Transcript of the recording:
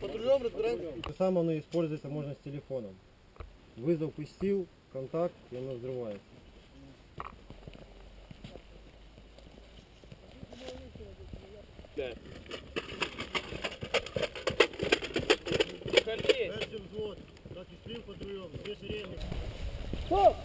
По-другому разбираемся. Сам оно используется можно с телефоном. Вызов пустил, контакт, и оно взрывается. Да. Ходи! Дальше взвод. Дальше стрим по-другому. Здесь реально. Стоп!